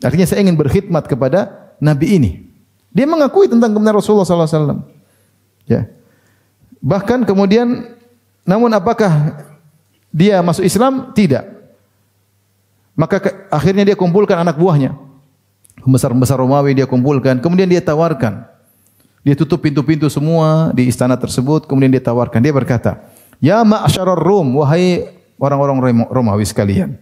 Artinya saya ingin berkhidmat kepada Nabi ini. Dia mengakui tentang kebenaran Rasulullah sallallahu alaihi wasallam. Ya. Bahkan kemudian, namun apakah dia masuk Islam? Tidak. Maka ke, akhirnya dia kumpulkan anak buahnya. Pembesar-pembesar Romawi dia kumpulkan, kemudian dia tawarkan. Dia tutup pintu-pintu semua di istana tersebut, kemudian dia tawarkan. Dia berkata, "Ya ma'syarar Rum, wahai orang-orang Romawi sekalian."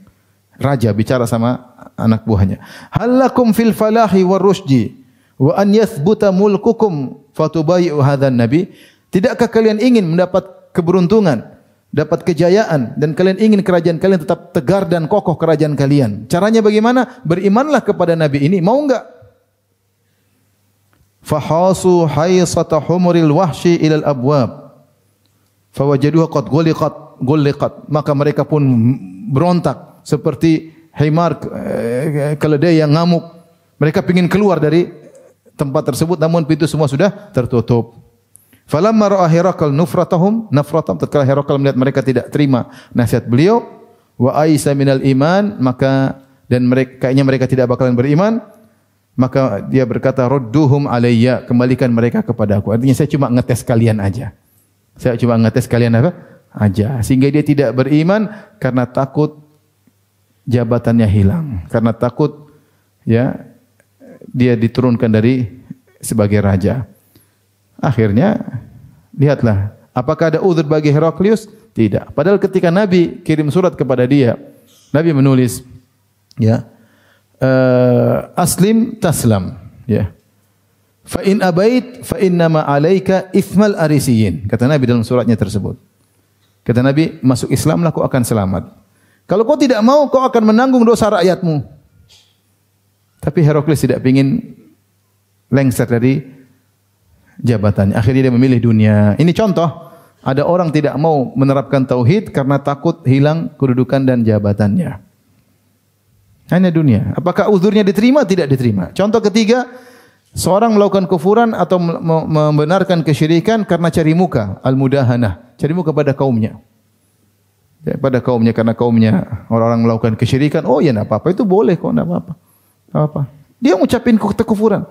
Raja bicara sama anak buahnya. "Halakum fil falahi war rusdi wa an yathbuta mulkukum fatubayu hadzal nabi." Tidakkah kalian ingin mendapat keberuntungan, dapat kejayaan, dan kalian ingin kerajaan kalian tetap tegar dan kokoh kerajaan kalian. Caranya bagaimana? Berimanlah kepada Nabi ini. Mau enggak? Fahasu haysata humuril wahshi ilal abwab. Fawajaduha qad ghuliqat ghuliqat. Maka mereka pun berontak seperti himar keledai yang ngamuk. Mereka ingin keluar dari tempat tersebut, namun pintu semua sudah tertutup. Falamma ra'a Herakl nufratahum nafratam, tatkala Herakl melihat mereka tidak terima nasihat beliau, wa aisa minal iman, maka dan mereka kayaknya mereka tidak bakalan beriman, maka dia berkata radduhum alayya, kembalikan mereka kepada aku. Artinya saya cuma ngetes kalian aja. Saya cuma ngetes kalian apa? Aja. Sehingga dia tidak beriman karena takut jabatannya hilang, karena takut ya dia diturunkan dari sebagai raja. Akhirnya, lihatlah. Apakah ada uzur bagi Heraklius? Tidak. Padahal ketika Nabi kirim surat kepada dia, Nabi menulis, ya, aslim taslam, ya. Fa in abait, fa inna ma alaika ithmal arisiyin. Kata Nabi dalam suratnya tersebut. Kata Nabi, masuk Islamlah, kau akan selamat. Kalau kau tidak mau, kau akan menanggung dosa rakyatmu. Tapi Heraklius tidak ingin lengser dari jabatannya. Akhirnya dia memilih dunia. Ini contoh, ada orang tidak mau menerapkan tauhid karena takut hilang kedudukan dan jabatannya. Hanya dunia. Apakah uzurnya diterima? Tidak diterima. Contoh ketiga, seorang melakukan kufuran atau membenarkan kesyirikan karena cari muka, al-mudahanah, cari muka pada kaumnya. Pada kaumnya, karena kaumnya orang-orang melakukan kesyirikan, oh ya enggak apa-apa, itu boleh kok, enggak apa-apa. Enggak apa. Dia ngucapin kekufuran.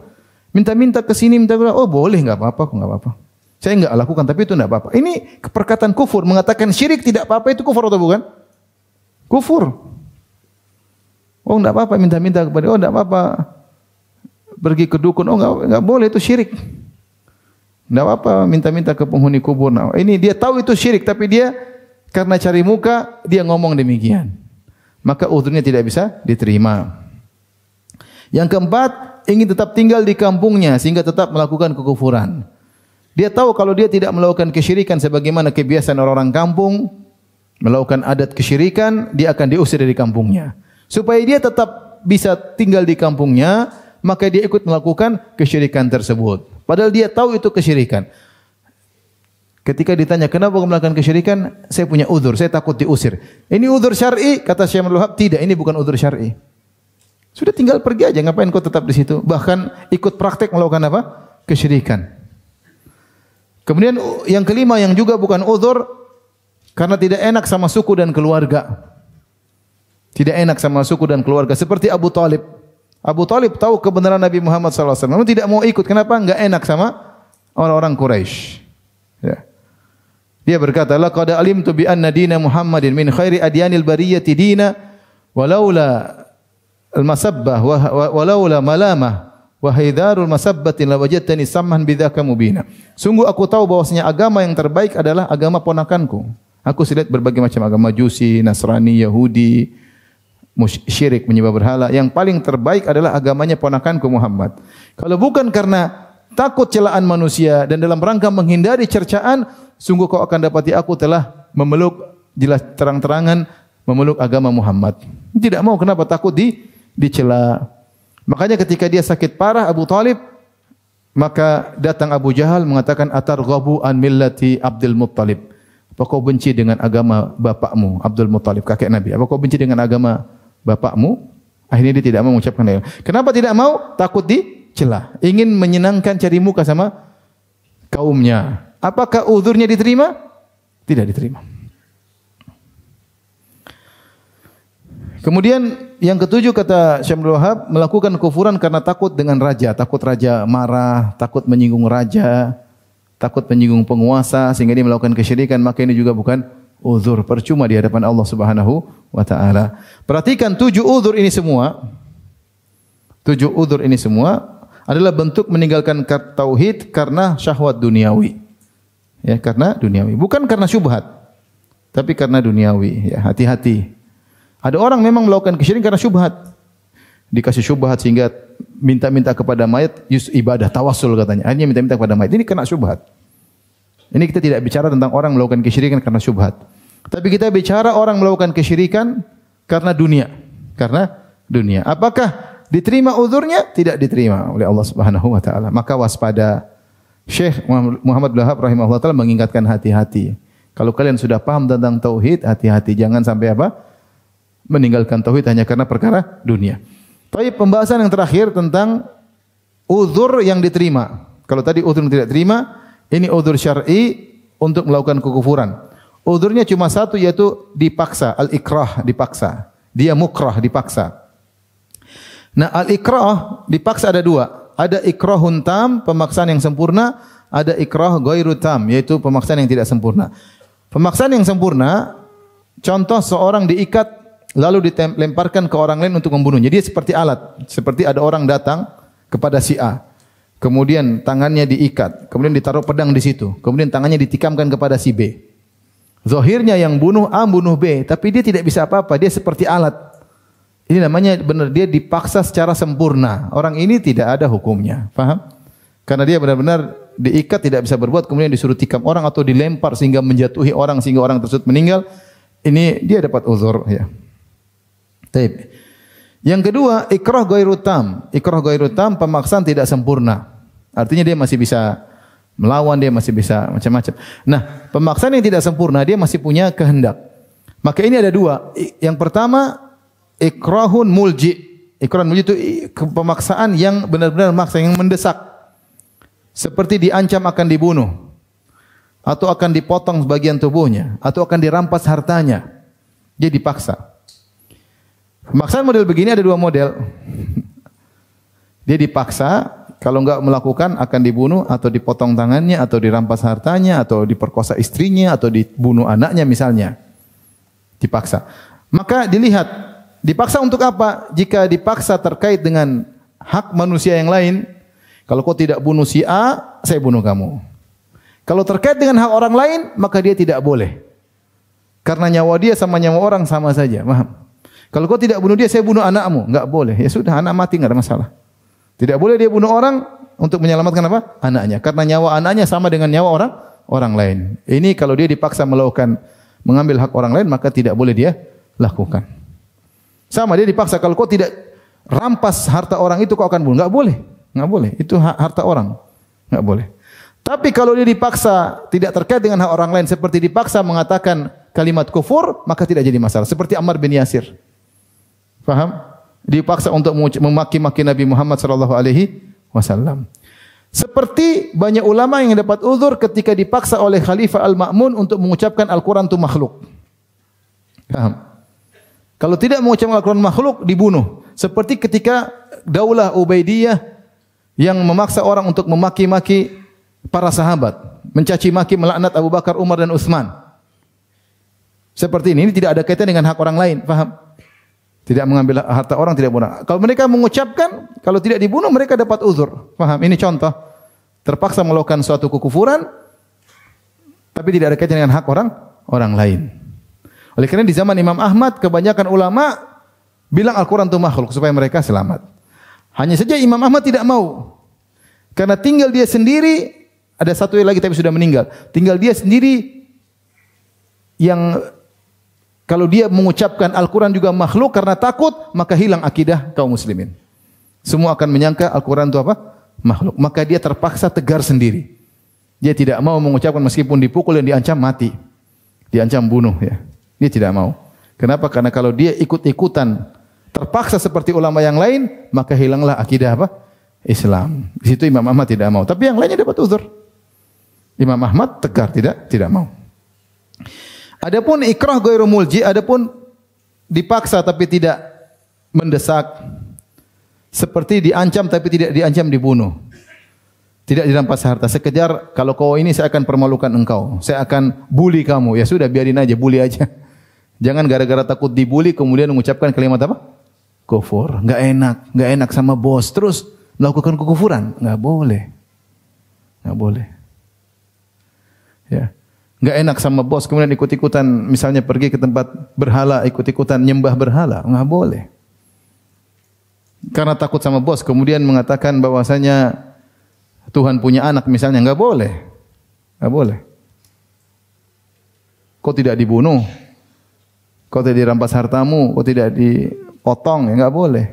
Minta-minta ke sini, minta bilang, oh boleh, enggak apa-apa kok, enggak apa-apa. Saya enggak lakukan, tapi itu enggak apa-apa. Ini perkataan kufur, mengatakan syirik tidak apa-apa, itu kufur atau bukan? Kufur. Oh enggak apa-apa, minta-minta kepada, oh enggak apa-apa. Pergi ke dukun, oh enggak, enggak boleh, itu syirik. Enggak apa-apa, minta-minta ke penghuni kubur. Nah, ini dia tahu itu syirik, tapi dia karena cari muka, dia ngomong demikian. Maka uzurnya tidak bisa diterima. Yang keempat, ingin tetap tinggal di kampungnya sehingga tetap melakukan kekufuran. Dia tahu kalau dia tidak melakukan kesyirikan sebagaimana kebiasaan orang-orang kampung, melakukan adat kesyirikan, dia akan diusir dari kampungnya. Supaya dia tetap bisa tinggal di kampungnya, maka dia ikut melakukan kesyirikan tersebut. Padahal dia tahu itu kesyirikan. Ketika ditanya, kenapa kamu melakukan kesyirikan? Saya punya uzur, saya takut diusir. Ini uzur syar'i, kata Syekh Abdul Wahab, tidak, ini bukan uzur syar'i. Sudah tinggal pergi aja, ngapain kau tetap di situ? Bahkan ikut praktek melakukan apa? Kesyirikan. Kemudian yang kelima yang juga bukan uzur, karena tidak enak sama suku dan keluarga. Tidak enak sama suku dan keluarga, seperti Abu Thalib. Abu Thalib tahu kebenaran Nabi Muhammad sallallahu alaihi wasallam, namun tidak mau ikut. Kenapa? Enggak enak sama orang-orang Quraisy. Ya. Dia berkata, laqad alimtu bi anna dina Muhammadin min khairi adyanil bariyati dina walaula al-masabbah walaula malamah wa haidarul masabbatin lawajadtani samhan bidzaka mubina. Sungguh aku tahu bahwasanya agama yang terbaik adalah agama ponakanku. Aku silat berbagai macam agama, Majusi, Nasrani, Yahudi, musyrik, menyembah berhala. Yang paling terbaik adalah agamanya ponakanku Muhammad. Kalau bukan karena takut celaan manusia dan dalam rangka menghindari cercaan, sungguh kau akan dapati aku telah memeluk jelas terang-terangan memeluk agama Muhammad. Tidak mau, kenapa? Takut di dicela. Makanya ketika dia sakit parah Abu Thalib, maka datang Abu Jahal mengatakan, atarghabu an millati Abdul Muthalib. Apa kau benci dengan agama bapakmu Abdul Muthalib, kakek Nabi? Apa kau benci dengan agama bapakmu? Akhirnya dia tidak mau mengucapkan itu. Kenapa tidak mau? Takut di celah, ingin menyenangkan cari muka sama kaumnya. Apakah uzurnya diterima? Tidak diterima. Kemudian yang ketujuh kata Syekh Abdul Wahab, melakukan kufuran karena takut dengan raja, takut raja marah, takut menyinggung raja, takut menyinggung penguasa sehingga dia melakukan kesyirikan, maka ini juga bukan uzur, percuma di hadapan Allah Subhanahu wa taala. Perhatikan tujuh uzur ini semua. Tujuh uzur ini semua adalah bentuk meninggalkan tauhid karena syahwat duniawi. Ya, karena duniawi, bukan karena syubhat, tapi karena duniawi. Ya, hati-hati. Ada orang memang melakukan kesyirikan karena syubhat. Dikasih syubhat sehingga minta-minta kepada mayat, yus ibadah tawassul katanya. Hanya minta-minta kepada mayat. Ini kena syubhat. Ini kita tidak bicara tentang orang melakukan kesyirikan karena syubhat. Tapi kita bicara orang melakukan kesyirikan karena dunia, karena dunia. Apakah diterima uzurnya? Tidak diterima oleh Allah Subhanahu wa taala. Maka waspada. Syekh Muhammad bin Abdul Wahab rahimahullah taala mengingatkan hati-hati. Kalau kalian sudah paham tentang tauhid, hati-hati jangan sampai apa? Meninggalkan tauhid hanya karena perkara dunia. Tapi pembahasan yang terakhir tentang uzur yang diterima. Kalau tadi uzur yang tidak terima, ini uzur syar'i untuk melakukan kekufuran. Uzurnya cuma satu, yaitu dipaksa, al-ikrah, dipaksa. Dia mukrah, dipaksa. Nah, al-ikrah dipaksa ada dua. Ada ikrahun tam, pemaksaan yang sempurna. Ada ikrah ghairu tam, yaitu pemaksaan yang tidak sempurna. Pemaksaan yang sempurna, contoh seorang diikat lalu dilemparkan ke orang lain untuk membunuhnya. Dia seperti alat, seperti ada orang datang kepada si A. Kemudian tangannya diikat, kemudian ditaruh pedang di situ. Kemudian tangannya ditikamkan kepada si B. Zahirnya yang bunuh A bunuh B, tapi dia tidak bisa apa-apa, dia seperti alat. Ini namanya benar dia dipaksa secara sempurna. Orang ini tidak ada hukumnya, paham? Karena dia benar-benar diikat tidak bisa berbuat, kemudian disuruh tikam orang atau dilempar sehingga menjatuhi orang sehingga orang tersebut meninggal. Ini dia dapat uzur, ya. Taib. Yang kedua, ikrah ghairu tam. Ikrah ghairu tam, pemaksaan tidak sempurna. Artinya dia masih bisa melawan, dia masih bisa macam-macam. Nah, pemaksaan yang tidak sempurna, dia masih punya kehendak. Maka ini ada dua. Yang pertama, ikrahun mulji. Ikrahun mulji itu pemaksaan yang benar-benar maksa, yang mendesak. Seperti diancam akan dibunuh, atau akan dipotong bagian tubuhnya, atau akan dirampas hartanya. Dia dipaksa. Pemaksaan model begini ada dua model. Dia dipaksa, kalau enggak melakukan akan dibunuh atau dipotong tangannya, atau dirampas hartanya, atau diperkosa istrinya, atau dibunuh anaknya misalnya. Dipaksa. Maka dilihat, dipaksa untuk apa? Jika dipaksa terkait dengan hak manusia yang lain, kalau kau tidak bunuh si A, saya bunuh kamu. Kalau terkait dengan hak orang lain, maka dia tidak boleh. Karena nyawa dia sama nyawa orang sama saja, paham? Kalau kau tidak bunuh dia, saya bunuh anakmu. Enggak boleh. Ya sudah, anak mati enggak ada masalah. Tidak boleh dia bunuh orang untuk menyelamatkan apa? Anaknya. Karena nyawa anaknya sama dengan nyawa orang orang lain. Ini kalau dia dipaksa melakukan mengambil hak orang lain, maka tidak boleh dia lakukan. Sama dia dipaksa, kalau kau tidak rampas harta orang itu kau akan bunuh. Enggak boleh. Enggak boleh. Itu hak harta orang. Enggak boleh. Tapi kalau dia dipaksa tidak terkait dengan hak orang lain, seperti dipaksa mengatakan kalimat kufur, maka tidak jadi masalah. Seperti Ammar bin Yasir. Faham? Dipaksa untuk memaki-maki Nabi Muhammad sallallahu alaihi wasallam. Seperti banyak ulama yang dapat uzur ketika dipaksa oleh Khalifah Al-Ma'mun untuk mengucapkan Al-Qur'an itu makhluk. Faham? Kalau tidak mengucapkan Al-Qur'an makhluk dibunuh. Seperti ketika Daulah Ubaidiyah yang memaksa orang untuk memaki-maki para sahabat, mencaci maki, melaknat Abu Bakar, Umar dan Utsman. Seperti ini, ini tidak ada kaitan dengan hak orang lain, faham? Tidak mengambil harta orang, tidak boleh. Kalau mereka mengucapkan, kalau tidak dibunuh mereka dapat uzur. Paham? Ini contoh. Terpaksa melakukan suatu kekufuran, tapi tidak ada kaitan dengan hak orang orang lain. Oleh karena di zaman Imam Ahmad, kebanyakan ulama bilang Al-Quran itu makhluk supaya mereka selamat. Hanya saja Imam Ahmad tidak mau. Karena tinggal dia sendiri, ada satu lagi tapi sudah meninggal. Tinggal dia sendiri yang... Kalau dia mengucapkan Al-Quran juga makhluk karena takut, maka hilang akidah kaum muslimin. Semua akan menyangka Al-Quran itu apa? Makhluk. Maka dia terpaksa tegar sendiri. Dia tidak mau mengucapkan meskipun dipukul dan diancam mati. Diancam bunuh. Ya. Dia tidak mau. Kenapa? Karena kalau dia ikut-ikutan terpaksa seperti ulama yang lain, maka hilanglah akidah apa? Islam. Di situ Imam Ahmad tidak mau. Tapi yang lainnya dapat uzur. Imam Ahmad tegar, tidak tidak mau. Adapun ikrah ghairu mulji, adapun dipaksa tapi tidak mendesak, seperti diancam tapi tidak diancam dibunuh, tidak dirampas harta. Sekejar kalau kau ini saya akan permalukan engkau, saya akan bully kamu. Ya sudah biarin aja, bully aja. Jangan gara-gara takut dibully kemudian mengucapkan kalimat apa? Kufur. Enggak enak, enggak enak sama bos. Terus melakukan kekufuran, enggak boleh, enggak boleh. Ya. Enggak enak sama bos, kemudian ikut-ikutan misalnya pergi ke tempat berhala, ikut-ikutan nyembah berhala, enggak boleh. Karena takut sama bos, kemudian mengatakan bahwasanya Tuhan punya anak misalnya, enggak boleh. Enggak boleh. Kau tidak dibunuh, kau tidak dirampas hartamu, kau tidak dipotong, ya enggak boleh.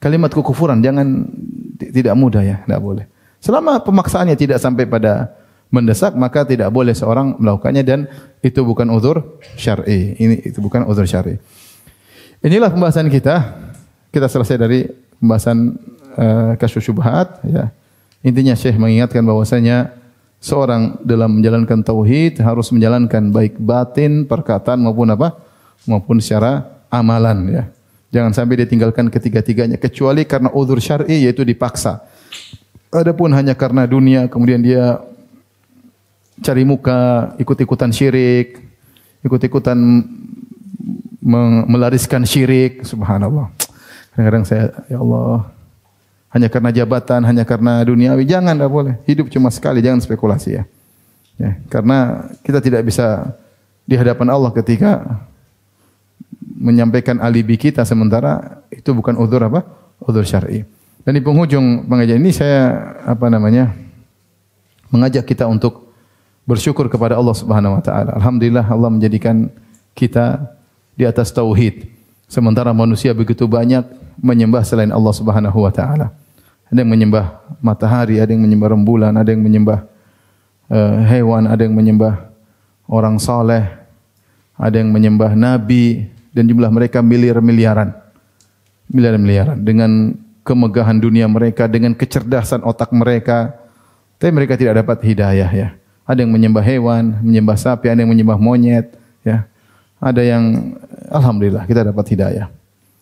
Kalimat kekufuran jangan, tidak mudah ya, enggak boleh. Selama pemaksaannya tidak sampai pada mendesak, maka tidak boleh seorang melakukannya dan itu bukan uzur syar'i. Ini itu bukan uzur syar'i. Inilah pembahasan kita. Kita selesai dari pembahasan uh, kasyfu syubhat. Ya. Intinya Syekh mengingatkan bahwasanya seorang dalam menjalankan tauhid harus menjalankan baik batin, perkataan maupun apa? Maupun secara amalan. Ya. Jangan sampai ditinggalkan ketiga-tiganya kecuali karena uzur syar'i yaitu dipaksa. Adapun hanya karena dunia kemudian dia cari muka, ikut-ikutan syirik, ikut-ikutan melariskan syirik, subhanallah. Kadang-kadang saya, ya Allah, hanya karena jabatan, hanya karena duniawi, jangan, tidak boleh. Hidup cuma sekali, jangan spekulasi ya. Ya, karena kita tidak bisa di hadapan Allah ketika menyampaikan alibi kita sementara itu bukan uzur apa? Uzur syar'i. Dan di penghujung pengajian ini saya apa namanya? mengajak kita untuk bersyukur kepada Allah Subhanahu wa taala. Alhamdulillah Allah menjadikan kita di atas tauhid. Sementara manusia begitu banyak menyembah selain Allah Subhanahu wa taala. Ada yang menyembah matahari, ada yang menyembah rembulan, ada yang menyembah uh, hewan, ada yang menyembah orang saleh, ada yang menyembah nabi, dan jumlah mereka miliar-miliaran. Miliar-miliaran dengan kemegahan dunia mereka, dengan kecerdasan otak mereka, tapi mereka tidak dapat hidayah ya. Ada yang menyembah hewan, menyembah sapi, ada yang menyembah monyet ya. Ada yang alhamdulillah kita dapat hidayah.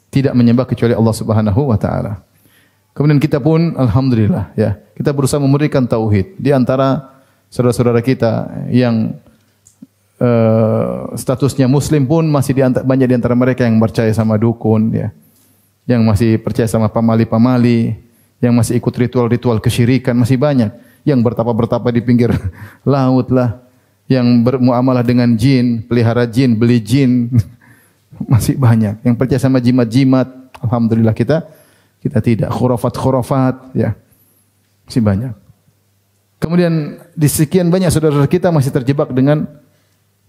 Tidak menyembah kecuali Allah Subhanahu wa taala. Kemudian kita pun alhamdulillah ya, kita berusaha memberikan tauhid. Di antara saudara-saudara kita yang uh, statusnya muslim pun masih di antara, banyak di antara mereka yang percaya sama dukun ya. Yang masih percaya sama pamali-pamali, yang masih ikut ritual-ritual kesyirikan masih banyak. Yang bertapa-bertapa di pinggir laut lah, yang bermuamalah dengan jin, pelihara jin, beli jin, masih banyak. Yang percaya sama jimat-jimat, alhamdulillah kita kita tidak. Khurafat-khurafat, ya, masih banyak. Kemudian di sekian banyak saudara-saudara kita masih terjebak dengan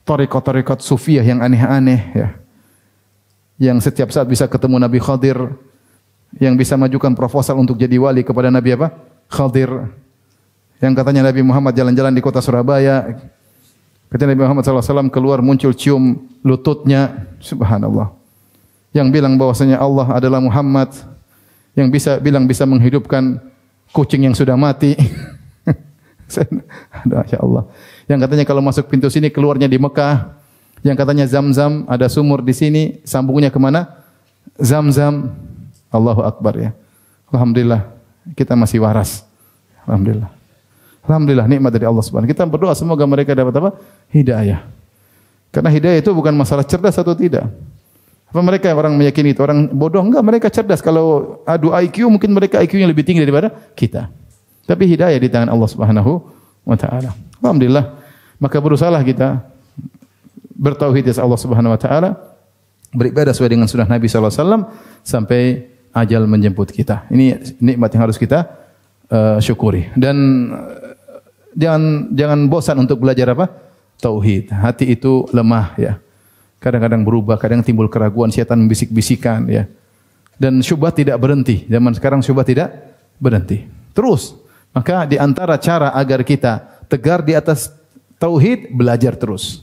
tarekat-tarekat sufiyah yang aneh-aneh, ya. Yang setiap saat bisa ketemu Nabi Khadir, yang bisa majukan proposal untuk jadi wali kepada Nabi apa? Khadir. Yang katanya Nabi Muhammad jalan-jalan di kota Surabaya, ketika Nabi Muhammad shallallahu alaihi wasallam keluar muncul cium lututnya, subhanallah. Yang bilang bahwasanya Allah adalah Muhammad, yang bisa bilang bisa menghidupkan kucing yang sudah mati. Aduh, ya Allah. Yang katanya kalau masuk pintu sini keluarnya di Mekah, yang katanya Zam-Zam ada sumur di sini, sambungnya kemana? Zam-Zam. Allahu Akbar ya. Alhamdulillah kita masih waras. Alhamdulillah. Alhamdulillah nikmat dari Allah Subhanahu wa taala. Kita berdoa semoga mereka dapat apa? Hidayah. Karena hidayah itu bukan masalah cerdas atau tidak. Apa mereka orang meyakini itu orang bodoh? Enggak, mereka cerdas. Kalau adu I Q mungkin mereka I Q-nya lebih tinggi daripada kita. Tapi hidayah di tangan Allah Subhanahu wa taala. Alhamdulillah. Maka berusahalah kita bertauhid kepada Allah Subhanahu wa taala, beribadah sesuai dengan sunnah Nabi sallallahu alaihi wasallam sampai ajal menjemput kita. Ini nikmat yang harus kita uh, syukuri. Dan Jangan jangan bosan untuk belajar apa? Tauhid. Hati itu lemah ya. Kadang-kadang berubah, kadang timbul keraguan, syaitan membisik-bisikan ya. Dan syubhat tidak berhenti. Zaman sekarang syubhat tidak berhenti. Terus. Maka di antara cara agar kita tegar di atas tauhid, belajar terus.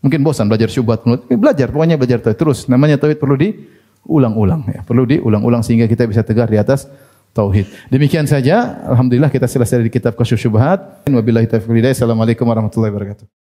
Mungkin bosan belajar syubhat, belajar pokoknya belajar tauhid terus. Namanya tauhid perlu diulang-ulang ya. Perlu diulang-ulang sehingga kita bisa tegar di atas tauhid. Demikian saja. Alhamdulillah kita selesai dari kitab Kasyfu Syubhat. Wabillahi taufiq wal hidayah. Assalamualaikum warahmatullahi wabarakatuh.